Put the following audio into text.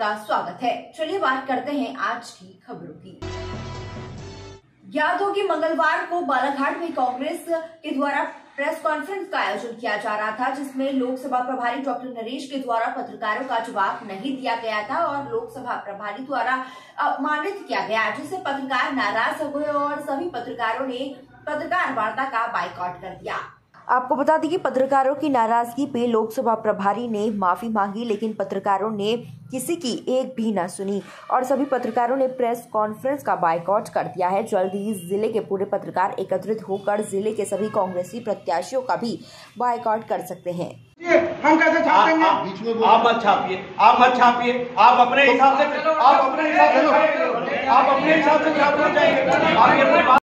आपका स्वागत है। चलिए बात करते हैं आज की खबरों की। याद होगी मंगलवार को बालाघाट में कांग्रेस के द्वारा प्रेस कॉन्फ्रेंस का आयोजन किया जा रहा था, जिसमें लोकसभा प्रभारी डॉक्टर नरेश के द्वारा पत्रकारों का जवाब नहीं दिया गया था और लोकसभा प्रभारी द्वारा अपमानित किया गया, जिससे पत्रकार नाराज हो गए और सभी पत्रकारों ने पत्रकार वार्ता का बायकॉट कर दिया। आपको बता दें कि पत्रकारों की नाराजगी पे लोकसभा प्रभारी ने माफी मांगी, लेकिन पत्रकारों ने किसी की एक भी ना सुनी और सभी पत्रकारों ने प्रेस कॉन्फ्रेंस का बायकॉट कर दिया है। जल्द ही जिले के पूरे पत्रकार एकत्रित होकर जिले के सभी कांग्रेसी प्रत्याशियों का भी बायकॉट कर सकते हैं। हम कैसे छापेंगे? आप मत छापिए, आप मत छापिए, आप अपने हिसाब से, आप अपने हिसाब से, आप अपने हिसाब से छापना चाहिए।